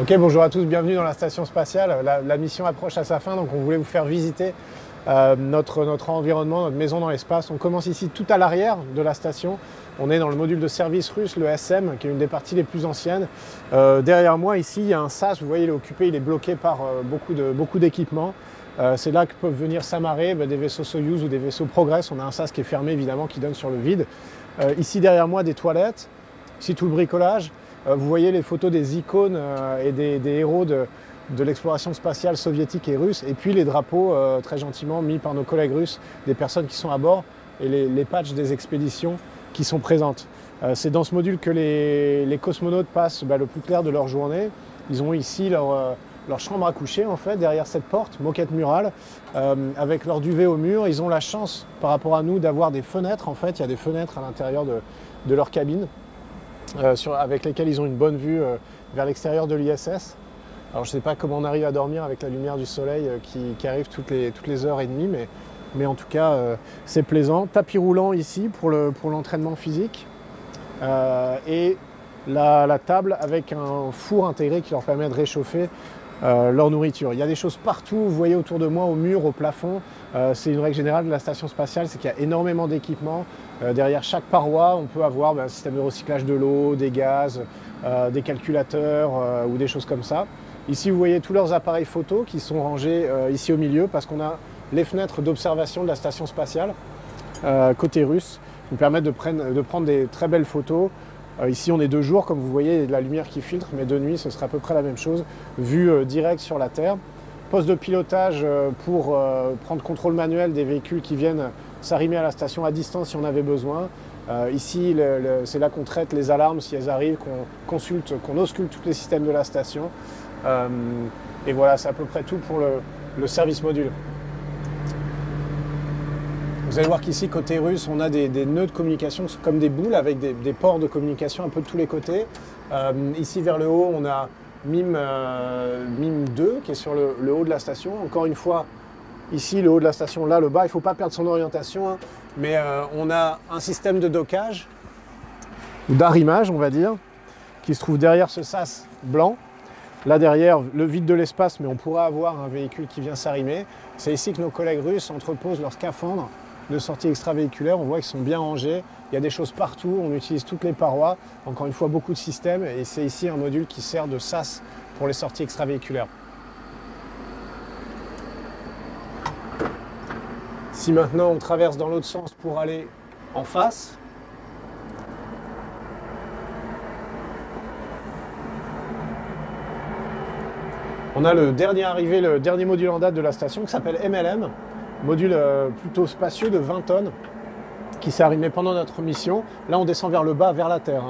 Ok, bonjour à tous, bienvenue dans la station spatiale. La mission approche à sa fin, donc on voulait vous faire visiter notre environnement, notre maison dans l'espace. On commence ici tout à l'arrière de la station. On est dans le module de service russe, le SM, qui est une des parties les plus anciennes. Derrière moi, ici, il y a un sas, vous voyez, il est occupé, il est bloqué par beaucoup d'équipements. C'est là que peuvent venir s'amarrer des vaisseaux Soyuz ou des vaisseaux Progress. On a un sas qui est fermé, évidemment, qui donne sur le vide. Ici, derrière moi, des toilettes. Ici, tout le bricolage. Vous voyez les photos des icônes et des héros de l'exploration spatiale soviétique et russe, et puis les drapeaux très gentiment mis par nos collègues russes, des personnes qui sont à bord, et les patchs des expéditions qui sont présentes. C'est dans ce module que les cosmonautes passent le plus clair de leur journée. Ils ont ici leur chambre à coucher, en fait, derrière cette porte, moquette murale, avec leur duvet au mur. Ils ont la chance, par rapport à nous, d'avoir des fenêtres, en fait. Il y a des fenêtres à l'intérieur de leur cabine, avec lesquelles ils ont une bonne vue vers l'extérieur de l'ISS. Alors je ne sais pas comment on arrive à dormir avec la lumière du soleil qui arrive toutes les heures et demie, mais en tout cas c'est plaisant. Tapis roulant ici pour l'entraînement physique, et la table avec un four intégré qui leur permet de réchauffer leur nourriture. Il y a des choses partout, vous voyez autour de moi, au mur, au plafond. C'est une règle générale de la station spatiale, c'est qu'il y a énormément d'équipements. Derrière chaque paroi, on peut avoir un système de recyclage de l'eau, des gaz, des calculateurs ou des choses comme ça. Ici, vous voyez tous leurs appareils photos qui sont rangés ici au milieu, parce qu'on a les fenêtres d'observation de la station spatiale, côté russe, qui nous permettent de prendre des très belles photos. Ici, on est de jour, comme vous voyez, il y a de la lumière qui filtre, mais de nuit, ce sera à peu près la même chose, vue directe sur la Terre. Poste de pilotage pour prendre contrôle manuel des véhicules qui viennent s'arrimer à la station à distance si on avait besoin. Ici, c'est là qu'on traite les alarmes si elles arrivent, qu'on consulte, qu'on ausculte tous les systèmes de la station. Et voilà, c'est à peu près tout pour le service module. Vous allez voir qu'ici, côté russe, on a des nœuds de communication comme des boules avec des ports de communication un peu de tous les côtés. Ici, vers le haut, on a MIM2 qui est sur le haut de la station. Encore une fois, ici, le haut de la station, là, le bas, il ne faut pas perdre son orientation, hein, mais on a un système de dockage, ou d'arrimage, on va dire, qui se trouve derrière ce sas blanc. Là derrière, le vide de l'espace, mais on pourra avoir un véhicule qui vient s'arrimer. C'est ici que nos collègues russes entreposent leurs scaphandres de sortie extravéhiculaire. On voit qu'ils sont bien rangés, il y a des choses partout, on utilise toutes les parois. Encore une fois, beaucoup de systèmes, et c'est ici un module qui sert de sas pour les sorties extravéhiculaires. Si maintenant on traverse dans l'autre sens pour aller en face, on a le dernier arrivé, le dernier module en date de la station qui s'appelle MLM, module plutôt spacieux de 20 tonnes qui s'est arrimé pendant notre mission. Là, on descend vers le bas, vers la Terre.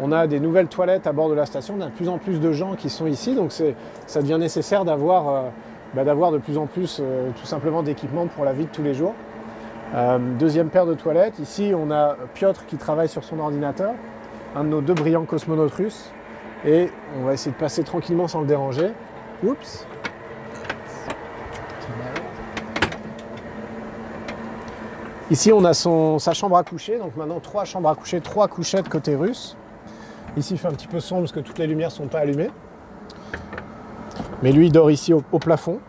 On a des nouvelles toilettes à bord de la station, on a de plus en plus de gens qui sont ici, donc ça devient nécessaire d'avoir de plus en plus tout simplement d'équipements pour la vie de tous les jours. Deuxième paire de toilettes, ici on a Piotr qui travaille sur son ordinateur, un de nos deux brillants cosmonautes russes, et on va essayer de passer tranquillement sans le déranger. Oups. Ici, on a sa chambre à coucher, donc maintenant 3 chambres à coucher, 3 couchettes côté russe. Ici, il fait un petit peu sombre parce que toutes les lumières ne sont pas allumées. Mais lui, il dort ici au plafond.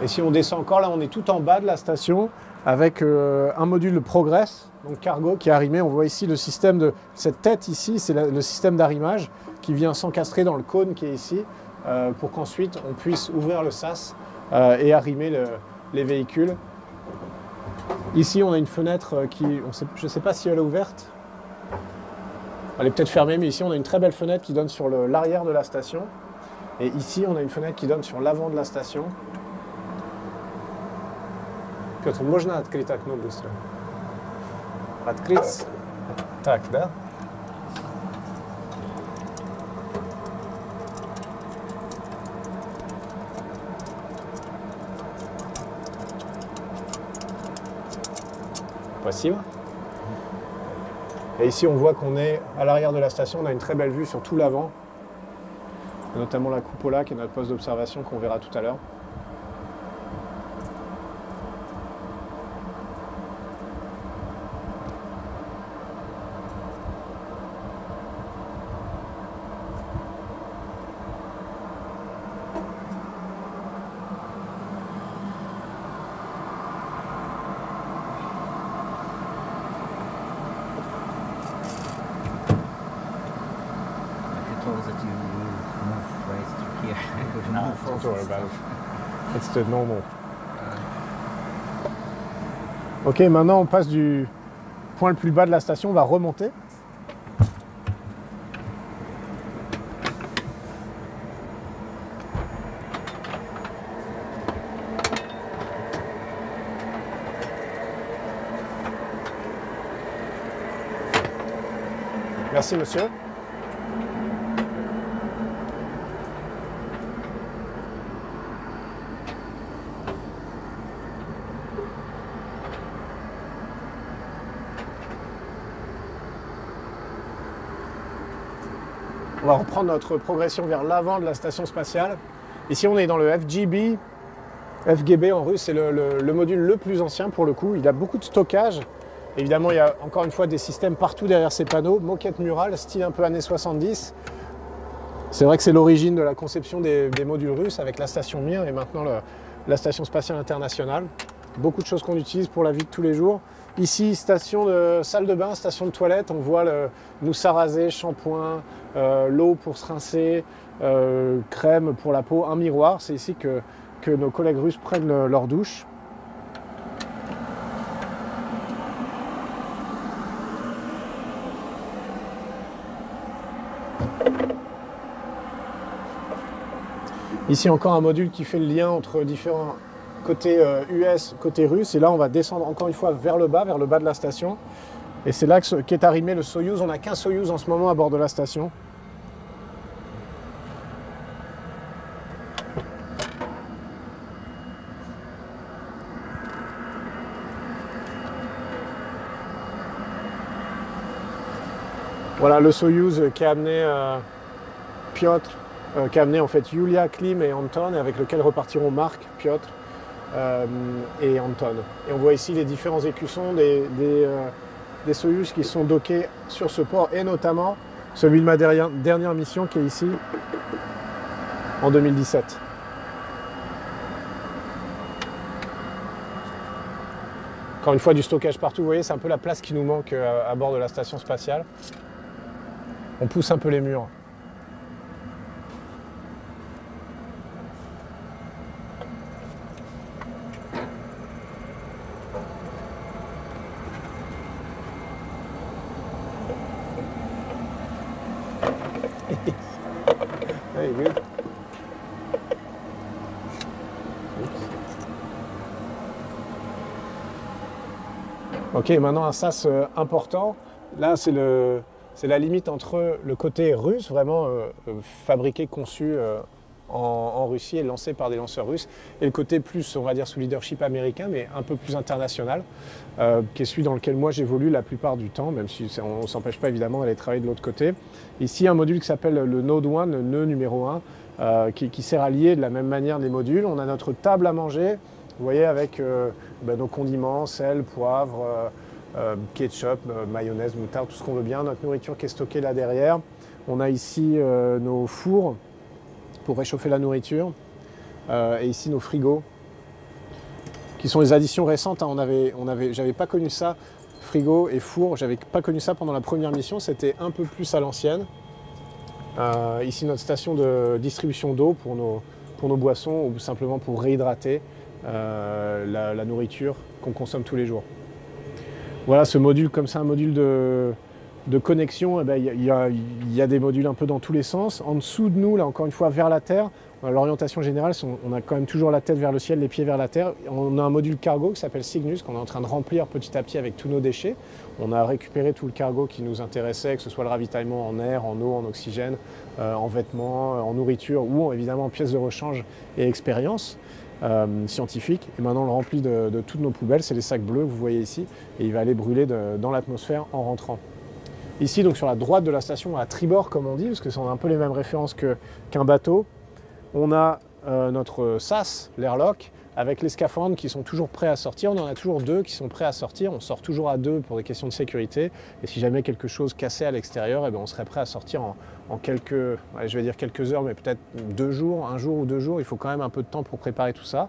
Et si on descend encore, là, on est tout en bas de la station, avec un module Progress, donc cargo, qui est arrimé. On voit ici le système de cette tête ici, c'est le système d'arrimage qui vient s'encastrer dans le cône qui est ici, pour qu'ensuite on puisse ouvrir le sas et arrimer les véhicules. Ici, on a une fenêtre qui, je ne sais pas si elle est ouverte, elle est peut-être fermée, mais ici on a une très belle fenêtre qui donne sur l'arrière de la station. Et ici, on a une fenêtre qui donne sur l'avant de la station. Можно открыть окно быстро? Открыть. Так, да? Спасибо. Et ici, on voit qu'on est à l'arrière de la station. On a une très belle vue sur tout l'avant, notamment la Cupola, qui est notre poste d'observation qu'on verra tout à l'heure. Don't worry about it. It's the normal. Ok, maintenant on passe du point le plus bas de la station, on va remonter. Merci monsieur. On va reprendre notre progression vers l'avant de la station spatiale. Ici, on est dans le FGB. FGB en russe, c'est le module le plus ancien pour le coup. Il a beaucoup de stockage. Évidemment, il y a encore une fois des systèmes partout derrière ces panneaux. Moquette murale, style un peu années 70. C'est vrai que c'est l'origine de la conception des modules russes avec la station Mir et maintenant la station spatiale internationale. Beaucoup de choses qu'on utilise pour la vie de tous les jours. Ici, salle de bain, station de toilette, on voit le mousse à raser, shampoing, l'eau pour se rincer, crème pour la peau, un miroir. C'est ici que nos collègues russes prennent leur douche. Ici encore un module qui fait le lien entre différents côté US, côté russe, et là on va descendre encore une fois vers le bas de la station, et c'est là qu'est arrimé le Soyuz. On n'a qu'un Soyuz en ce moment à bord de la station. Voilà le Soyuz qui a amené Piotr, qui a amené en fait Julia, Klim et Anton, et avec lequel repartiront Marc, Piotr et Anton. Et on voit ici les différents écussons des Soyuz qui sont dockés sur ce port, et notamment celui de ma dernière mission qui est ici en 2017. Encore une fois, du stockage partout, vous voyez, c'est un peu la place qui nous manque à bord de la station spatiale. On pousse un peu les murs. Ok, maintenant un sas important. Là, c'est la limite entre le côté russe, vraiment fabriqué, conçu en Russie et lancé par des lanceurs russes, et le côté plus, on va dire, sous leadership américain, mais un peu plus international, qui est celui dans lequel moi j'évolue la plupart du temps, même si on ne s'empêche pas évidemment d'aller travailler de l'autre côté. Ici, un module qui s'appelle le Node One, le nœud numéro 1, qui sert à lier de la même manière les modules. On a notre table à manger, vous voyez, avec nos condiments, sel, poivre, ketchup, mayonnaise, moutarde, tout ce qu'on veut bien. Notre nourriture qui est stockée là derrière. On a ici nos fours pour réchauffer la nourriture. Et ici nos frigos, qui sont les additions récentes. Hein. J'avais pas connu ça, frigo et four. J'avais pas connu ça pendant la première mission. C'était un peu plus à l'ancienne. Ici notre station de distribution d'eau pour nos boissons ou simplement pour réhydrater la nourriture qu'on consomme tous les jours. Voilà, ce module, comme c'est un module de connexion, il y a des modules un peu dans tous les sens. En dessous de nous, là encore une fois, vers la Terre, l'orientation générale, on a quand même toujours la tête vers le ciel, les pieds vers la Terre. On a un module cargo qui s'appelle Cygnus, qu'on est en train de remplir petit à petit avec tous nos déchets. On a récupéré tout le cargo qui nous intéressait, que ce soit le ravitaillement en air, en eau, en oxygène, en vêtements, en nourriture, ou évidemment en pièces de rechange et expériences. Scientifique, et maintenant on le remplit de toutes nos poubelles. C'est les sacs bleus que vous voyez ici, et il va aller brûler dans l'atmosphère en rentrant. Ici, donc sur la droite de la station, à tribord comme on dit, parce que c'est un peu les mêmes références qu'un bateau, on a notre sas, l'airlock, avec les scaphandres qui sont toujours prêts à sortir. On en a toujours deux qui sont prêts à sortir. On sort toujours à deux pour des questions de sécurité, et si jamais quelque chose cassait à l'extérieur, on serait prêt à sortir en quelques, je vais dire quelques heures, mais peut-être 2 jours, 1 jour ou 2 jours. Il faut quand même un peu de temps pour préparer tout ça.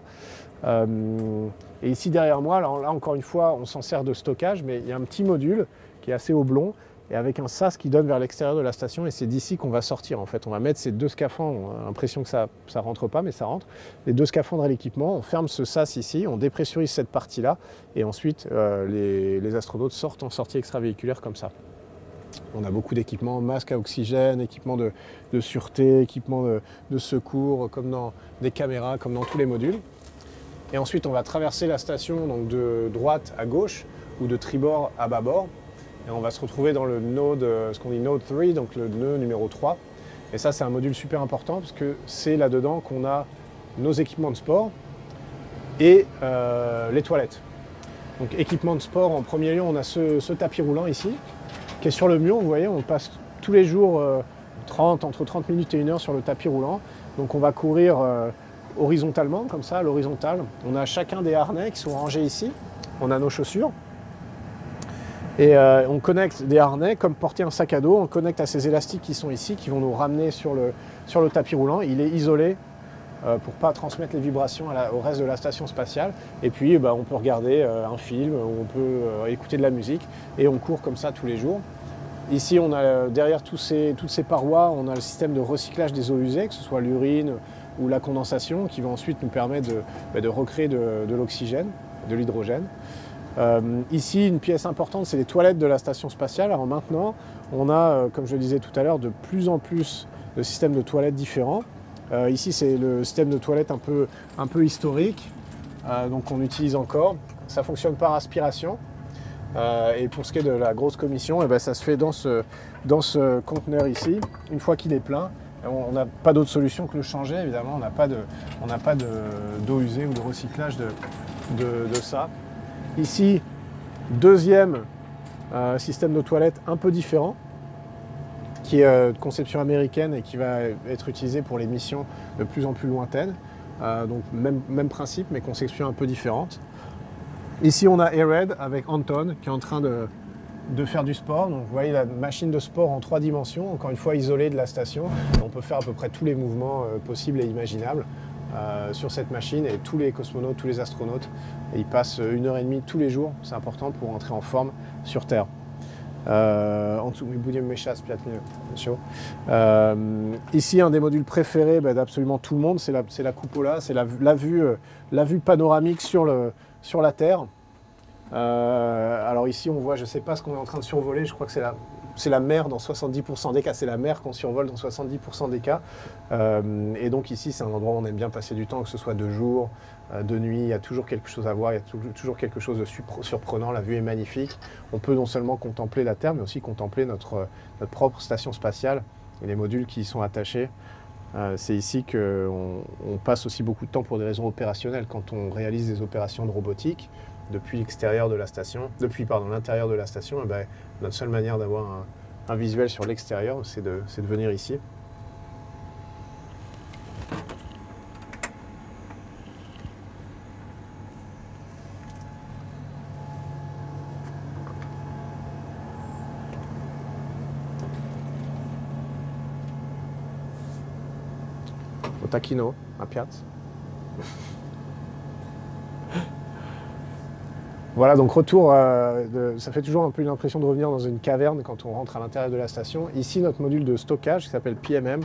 Et ici derrière moi, là encore une fois, on s'en sert de stockage, mais il y a un petit module qui est assez oblong, et avec un sas qui donne vers l'extérieur de la station, et c'est d'ici qu'on va sortir en fait. On va mettre ces deux scaphandres, on a l'impression que ça ne rentre pas, mais ça rentre, les deux scaphandres à l'équipement, on ferme ce sas ici, on dépressurise cette partie-là, et ensuite les astronautes sortent en sortie extravéhiculaire comme ça. On a beaucoup d'équipements, masques à oxygène, équipements de sûreté, équipements de secours, comme dans des caméras, comme dans tous les modules. Et ensuite, on va traverser la station donc de droite à gauche, ou de tribord à bâbord. Et on va se retrouver dans le node, ce qu'on dit node 3, donc le nœud numéro 3. Et ça, c'est un module super important parce que c'est là-dedans qu'on a nos équipements de sport et les toilettes. Donc équipements de sport, en premier lieu, on a ce tapis roulant ici, qui est sur le mur. Vous voyez, on passe tous les jours entre 30 minutes et 1 heure sur le tapis roulant. Donc on va courir horizontalement, comme ça, à l'horizontale. On a chacun des harnais qui sont rangés ici. On a nos chaussures. Et on connecte des harnais, comme porter un sac à dos, on le connecte à ces élastiques qui sont ici, qui vont nous ramener sur le tapis roulant. Il est isolé pour ne pas transmettre les vibrations au reste de la station spatiale. Et puis, on peut regarder un film, on peut écouter de la musique, et on court comme ça tous les jours. Ici, on a derrière toutes ces parois, on a le système de recyclage des eaux usées, que ce soit l'urine ou la condensation, qui va ensuite nous permettre de recréer de l'oxygène, de l'hydrogène. Ici, une pièce importante, c'est les toilettes de la station spatiale. Alors maintenant, on a, comme je le disais tout à l'heure, de plus en plus de systèmes de toilettes différents. Ici, c'est le système de toilettes un peu historique, donc on utilise encore. Ça fonctionne par aspiration. Et pour ce qui est de la grosse commission, ça se fait dans ce conteneur ici. Une fois qu'il est plein, on n'a pas d'autre solution que le changer, évidemment. On n'a pas d'eau usée ou de recyclage de ça. Ici, deuxième système de toilettes un peu différent, qui est de conception américaine et qui va être utilisé pour les missions de plus en plus lointaines. Donc même principe, mais conception un peu différente. Ici, on a Ered avec Anton, qui est en train de faire du sport. Donc, vous voyez la machine de sport en 3 dimensions, encore une fois isolée de la station. On peut faire à peu près tous les mouvements possibles et imaginables. Sur cette machine, et tous les cosmonautes, tous les astronautes, ils passent 1 heure et demie tous les jours, c'est important pour entrer en forme sur Terre. Ici, un des modules préférés d'absolument tout le monde, c'est la Cupola, c'est la vue panoramique sur la Terre. Alors ici, on voit, je ne sais pas ce qu'on est en train de survoler, je crois que c'est la mer dans 70% des cas, c'est la mer qu'on survole dans 70% des cas. Et donc ici, c'est un endroit où on aime bien passer du temps, que ce soit de jour, de nuit, il y a toujours quelque chose à voir, il y a toujours quelque chose de surprenant, la vue est magnifique. On peut non seulement contempler la Terre, mais aussi contempler notre propre station spatiale et les modules qui y sont attachés. C'est ici qu'on passe aussi beaucoup de temps pour des raisons opérationnelles, quand on réalise des opérations de robotique. Depuis l'extérieur de la station, l'intérieur de la station, notre seule manière d'avoir un visuel sur l'extérieur, c'est de venir ici. Au taquino, à Piazza. Voilà, donc retour, ça fait toujours un peu l'impression de revenir dans une caverne quand on rentre à l'intérieur de la station. Ici, notre module de stockage qui s'appelle PMM,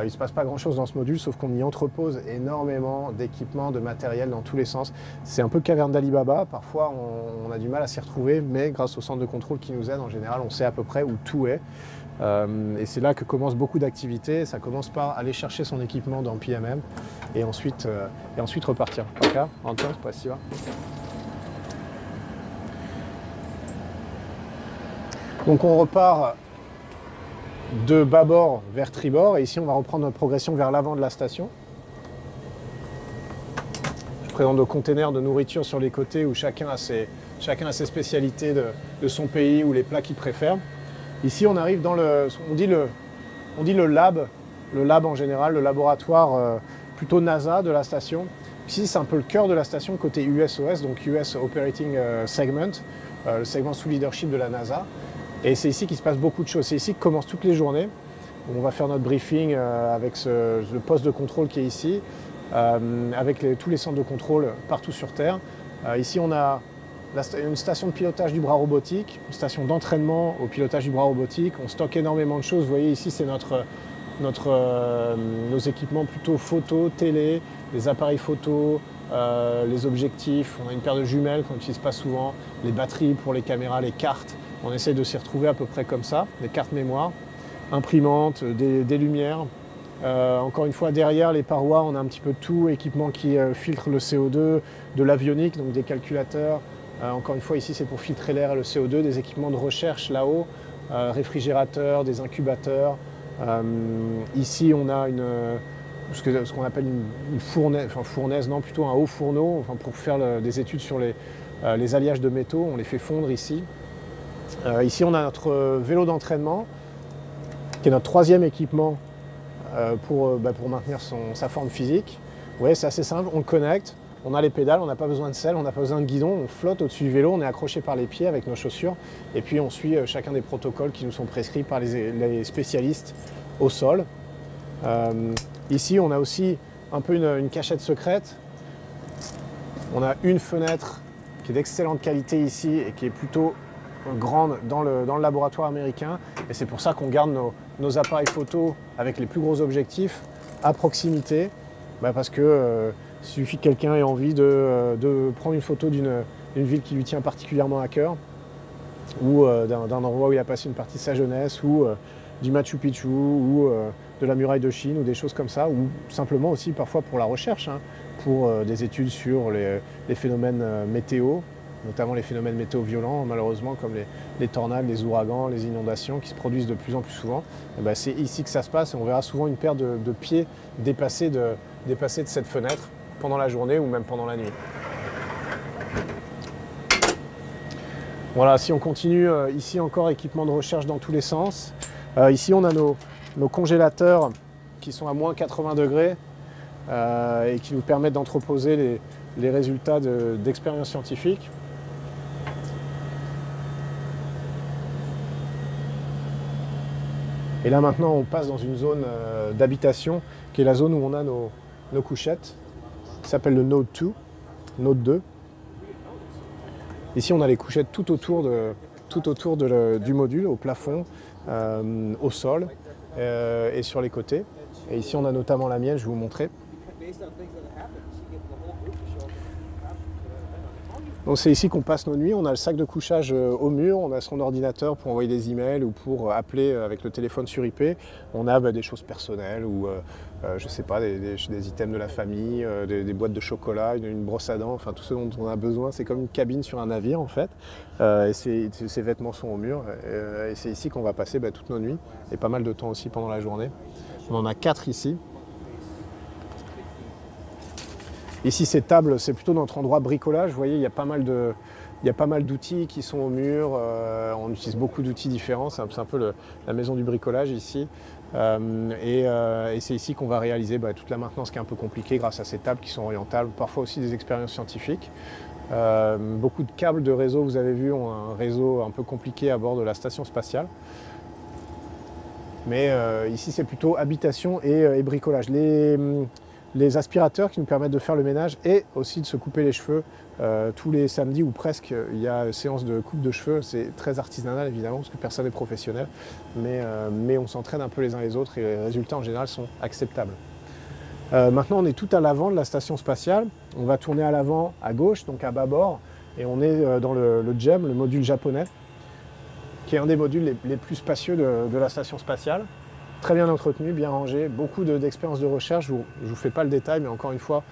il ne se passe pas grand-chose dans ce module, sauf qu'on y entrepose énormément d'équipements, de matériel dans tous les sens. C'est un peu caverne d'Alibaba, parfois on a du mal à s'y retrouver, mais grâce au centre de contrôle qui nous aide, en général, on sait à peu près où tout est. Et c'est là que commencent beaucoup d'activités. Ça commence par aller chercher son équipement dans PMM et ensuite repartir. Ok, Anton, je ne sais pas si tu vas. Donc on repart de bâbord vers tribord, et ici on va reprendre notre progression vers l'avant de la station. Je présente nos containers de nourriture sur les côtés où chacun a ses spécialités de son pays ou les plats qu'il préfère. Ici on arrive dans on dit le lab, en général, le laboratoire plutôt NASA de la station. Ici c'est un peu le cœur de la station côté USOS, donc US Operating Segment, le segment sous leadership de la NASA. Et c'est ici qu'il se passe beaucoup de choses. C'est ici que commencent toutes les journées. On va faire notre briefing avec le poste de contrôle qui est ici, avec tous les centres de contrôle partout sur Terre. Ici, on a une station de pilotage du bras robotique, une station d'entraînement au pilotage du bras robotique. On stocke énormément de choses. Vous voyez ici, c'est nos équipements plutôt photo, télé, les appareils photo, les objectifs. On a une paire de jumelles qu'on n'utilise pas souvent, les batteries pour les caméras, les cartes. On essaie de s'y retrouver à peu près comme ça, des cartes mémoire, imprimantes, des lumières. Encore une fois, derrière les parois, on a un petit peu de tout, équipement qui filtre le CO2, de l'avionique, donc des calculateurs. Encore une fois, ici, c'est pour filtrer l'air et le CO2, des équipements de recherche là-haut, réfrigérateurs, des incubateurs. Ici, on a ce qu'on appelle une fournaise, enfin fournaise, non, plutôt un haut fourneau, enfin, pour faire des études sur les alliages de métaux. On les fait fondre ici. Ici, on a notre vélo d'entraînement, qui est notre troisième équipement pour maintenir sa forme physique. Vous voyez, c'est assez simple, on le connecte, on a les pédales, on n'a pas besoin de selle, on n'a pas besoin de guidon, on flotte au-dessus du vélo, on est accroché par les pieds avec nos chaussures, et puis on suit chacun des protocoles qui nous sont prescrits par les spécialistes au sol. Ici, on a aussi un peu une cachette secrète. On a une fenêtre qui est d'excellente qualité ici et qui est plutôt grande dans le laboratoire américain, et c'est pour ça qu'on garde nos appareils photo avec les plus gros objectifs à proximité, parce que suffit que quelqu'un ait envie de prendre une photo d'une ville qui lui tient particulièrement à cœur, ou d'un endroit où il a passé une partie de sa jeunesse, ou du Machu Picchu, ou de la muraille de Chine, ou des choses comme ça, ou simplement aussi parfois pour la recherche, hein, pour des études sur les phénomènes météo, notamment les phénomènes météo violents, malheureusement, comme les tornades, les ouragans, les inondations qui se produisent de plus en plus souvent. C'est ici que ça se passe, et on verra souvent une paire de pieds dépasser de cette fenêtre pendant la journée ou même pendant la nuit. Voilà, si on continue, ici encore équipement de recherche dans tous les sens. Ici, on a nos congélateurs qui sont à moins 80 degrés et qui nous permettent d'entreposer les résultats d'expériences scientifiques. Et là maintenant on passe dans une zone d'habitation qui est la zone où on a nos couchettes, qui s'appelle le Node 2, Node 2. Ici on a les couchettes tout autour du module, au plafond, au sol et sur les côtés. Et ici on a notamment la mienne, je vais vous montrer. Donc c'est ici qu'on passe nos nuits, on a le sac de couchage au mur, on a son ordinateur pour envoyer des emails ou pour appeler avec le téléphone sur IP. On a des choses personnelles ou je sais pas, des items de la famille, des boîtes de chocolat, une brosse à dents, enfin tout ce dont on a besoin. C'est comme une cabine sur un navire en fait. Et ces vêtements sont au mur et c'est ici qu'on va passer toutes nos nuits et pas mal de temps aussi pendant la journée. On en a 4 ici. Ici, ces tables, c'est plutôt notre endroit bricolage. Vous voyez, il y a pas mal d'outils qui sont au mur. On utilise beaucoup d'outils différents. C'est un peu la maison du bricolage ici. Et c'est ici qu'on va réaliser toute la maintenance qui est un peu compliquée grâce à ces tables qui sont orientables, parfois aussi des expériences scientifiques. Beaucoup de câbles de réseau, vous avez vu, ont un réseau un peu compliqué à bord de la station spatiale. Mais ici, c'est plutôt habitation et bricolage. Les aspirateurs qui nous permettent de faire le ménage et aussi de se couper les cheveux. Tous les samedis ou presque, il y a une séance de coupe de cheveux. C'est très artisanal évidemment parce que personne n'est professionnel. Mais on s'entraîne un peu les uns les autres et les résultats en général sont acceptables. Maintenant, on est tout à l'avant de la station spatiale. On va tourner à l'avant, à gauche, donc à bâbord. Et on est dans le JEM, le module japonais, qui est un des modules les plus spacieux de la station spatiale. Très bien entretenu, bien rangé, beaucoup d'expériences de recherche. Je vous fais pas le détail, mais encore une fois,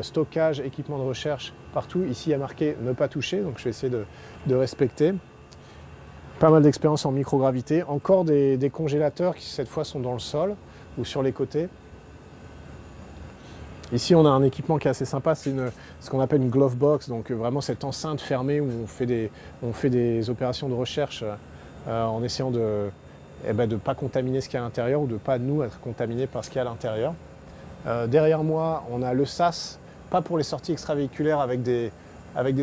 stockage, équipement de recherche partout. Ici, il y a marqué ne pas toucher, donc je vais essayer de respecter. Pas mal d'expériences en microgravité. Encore des congélateurs qui, cette fois, sont dans le sol ou sur les côtés. Ici, on a un équipement qui est assez sympa, c'est ce qu'on appelle une glove box, donc vraiment cette enceinte fermée où on fait des opérations de recherche en essayant de ne pas contaminer ce qu'il y a à l'intérieur ou de ne pas nous être contaminés par ce qu'il y a à l'intérieur. Derrière moi, on a le SAS, pas pour les sorties extravéhiculaires avec des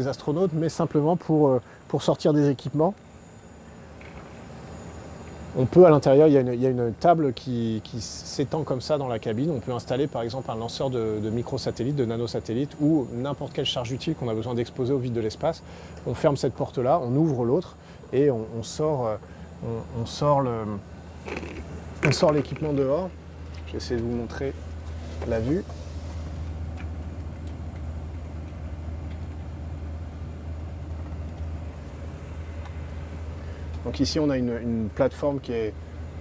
astronautes, mais simplement pour sortir des équipements. On peut, à l'intérieur, il y a une table qui s'étend comme ça dans la cabine. On peut installer par exemple un lanceur de microsatellites, de nanosatellites ou n'importe quelle charge utile qu'on a besoin d'exposer au vide de l'espace. On ferme cette porte-là, on ouvre l'autre et on sort l'équipement dehors. Je vais essayer de vous montrer la vue. Donc ici, on a une plateforme qui est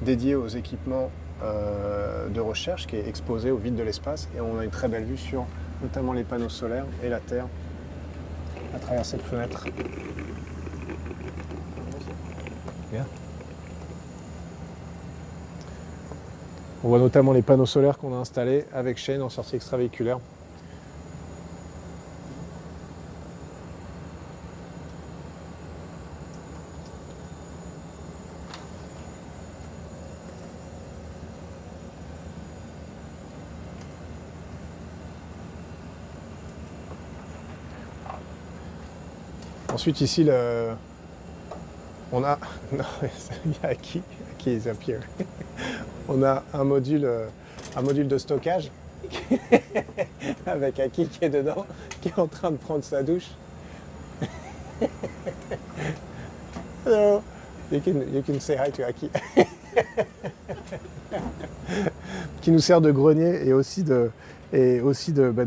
dédiée aux équipements de recherche, qui est exposée au vide de l'espace. Et on a une très belle vue sur notamment les panneaux solaires et la Terre à travers cette fenêtre. Bien. On voit notamment les panneaux solaires qu'on a installés avec Shane en sortie extravéhiculaire. Ensuite, ici, on a... Non, il y a Aki is up here. On a un module de stockage avec Aki qui est dedans, qui est en train de prendre sa douche. Hello. You can say hi to Aki. Qui nous sert de grenier et aussi de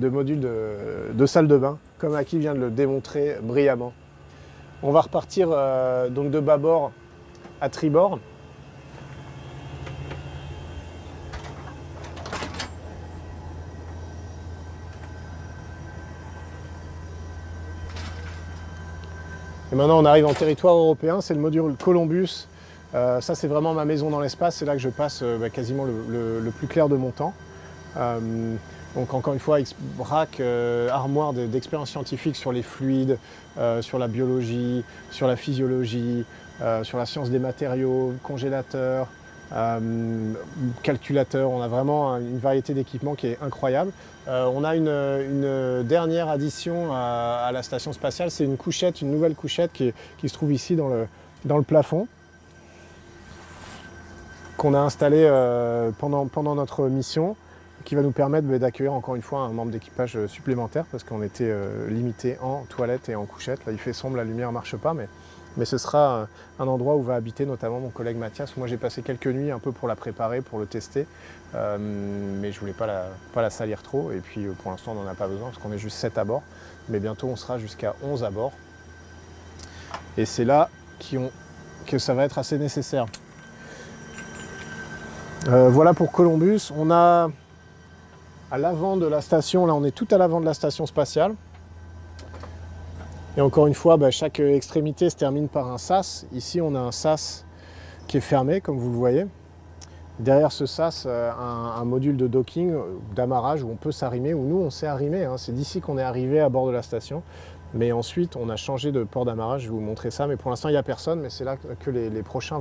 module de salle de bain, comme Aki vient de le démontrer brillamment. On va repartir donc de bâbord à tribord. Et maintenant on arrive en territoire européen, c'est le module Columbus. Ça c'est vraiment ma maison dans l'espace, c'est là que je passe quasiment le plus clair de mon temps. Donc encore une fois, rack, armoire d'expériences scientifiques sur les fluides, sur la biologie, sur la physiologie, sur la science des matériaux, congélateurs, calculateurs. On a vraiment une variété d'équipements qui est incroyable. On a une dernière addition à la station spatiale, c'est une couchette, une nouvelle couchette qui se trouve ici dans le plafond, qu'on a installée pendant notre mission, qui va nous permettre d'accueillir encore une fois un membre d'équipage supplémentaire parce qu'on était limité en toilette et en couchette. Là, il fait sombre, la lumière ne marche pas, mais ce sera un endroit où va habiter notamment mon collègue Mathias. Moi, j'ai passé quelques nuits un peu pour la préparer, pour le tester, mais je voulais pas la salir trop. Et puis, pour l'instant, on n'en a pas besoin parce qu'on est juste 7 à bord. Mais bientôt, on sera jusqu'à 11 à bord. Et c'est là que ça va être assez nécessaire. Voilà pour Columbus. On a... à l'avant de la station, là on est tout à l'avant de la station spatiale. Et encore une fois, chaque extrémité se termine par un sas. Ici on a un sas qui est fermé, comme vous le voyez. Derrière ce sas, un module de docking, d'amarrage, où on peut s'arrimer, où nous on s'est arrimé. Hein. C'est d'ici qu'on est arrivé à bord de la station. Mais ensuite, on a changé de port d'amarrage, je vais vous montrer ça. Mais pour l'instant, il n'y a personne, mais c'est là que les prochains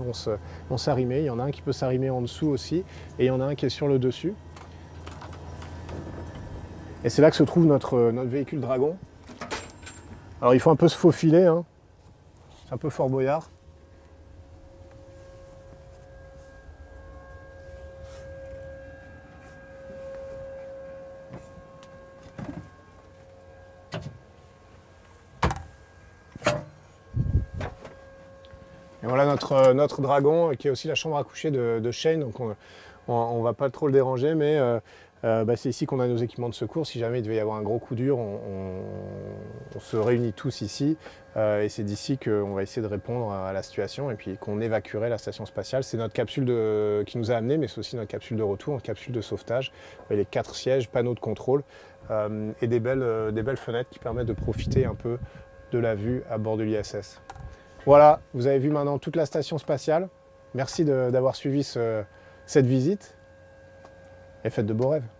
vont s'arrimer. Il y en a un qui peut s'arrimer en dessous aussi, et il y en a un qui est sur le dessus. Et c'est là que se trouve notre véhicule Dragon. Alors il faut un peu se faufiler, hein. C'est un peu Fort Boyard. Et voilà notre Dragon, qui est aussi la chambre à coucher de Shane, donc on va pas trop le déranger, mais... c'est ici qu'on a nos équipements de secours. Si jamais il devait y avoir un gros coup dur, on se réunit tous ici et c'est d'ici qu'on va essayer de répondre à la situation et puis qu'on évacuerait la station spatiale. C'est notre capsule qui nous a amenés, mais c'est aussi notre capsule de retour, notre capsule de sauvetage. Les 4 sièges, panneaux de contrôle et des belles fenêtres qui permettent de profiter un peu de la vue à bord de l'ISS. Voilà, vous avez vu maintenant toute la station spatiale. Merci d'avoir suivi cette visite. Et faites de beaux rêves.